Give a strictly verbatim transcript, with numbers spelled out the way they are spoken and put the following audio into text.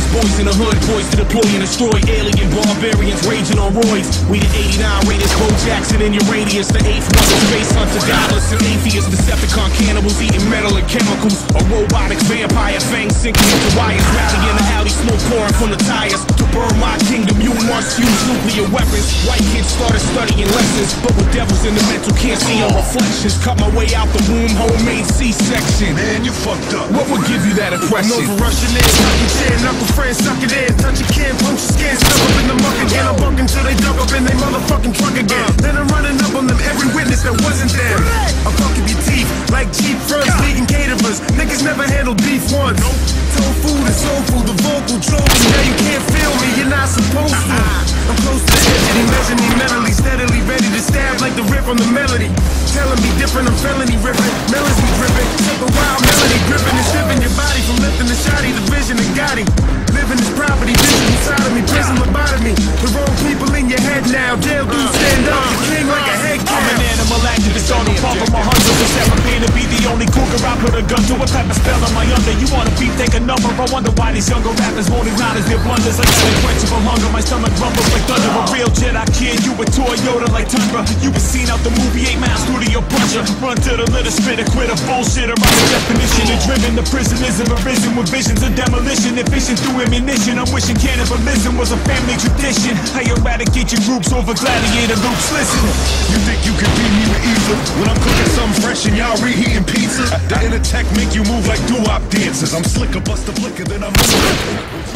just boys in the hood, poised to deploy and destroy alien barbarians raging on roids. We the eighty-nine Raiders, Bo Jackson in your radius, the eighth one, space hunter, godless and atheists, Decepticon cannibals eating metal and chemicals, a robotic vampire, fangs sinking into wires, rally in the alley, smoke pouring from the tires. To burn my kingdom, you must use nuclear weapons. White kids started studying lessons, but with devils in the mental, can't see your reflections. Cut my way out the womb, homemade C-section. Man, you fucked up. What would give you that impression? No Russian is fucking chin, knuckle friend, suck it in, touch your kid, poach your skin, stuff up in the muck again. I bunk until they dug up in they motherfucking truck again. Uh, then I'm running up on them, every witness that wasn't there. I'm fucking your teeth like cheap fronts, leading caterers. Niggas never handled beef once. Nope. Tofu, the soul food, the vocal trolls. Now you can't feel me, you're not supposed to. I'm close to the edge and he measured me mentally, steadily ready to stab like the rip on the melody. Telling me different, I'm felony ripping, melody dripping. Take a wild melody, gripping and stripping your body from lifting the shoddy, the vision and Gotti. Living this property, vision inside of me, prison lobotomy. The wrong people in your head now, jail dudes stand up, you cling like a head cab. I'm an animal activist on the pump of my hundred percent. I'm here to be the only cougar, I put a gun to a type of spell on my under. You wanna beef, take a number, I wonder why these younger rappers won't acknowledge their blunders. I got a quench from hunger, my stomach rumbles like thunder. A real Jedi kid, you a Toyota like Tundra. You been seen out the movie eight mile Studio Puncher. Run to the litter, spit a quitter, bullshitter, I'm the definition and driven. The prison isn't arisen with visions of demolition, efficient through ammunition. I'm wishing cannibalism was a family tradition. I eradicate your groups over gladiator loops. Listen, you think you can beat me with easel when I'm cooking something fresh and y'all reheating pizza? The inner tech make you move like doo-wop dancers. I'm slicker, bust a flicker, then I'm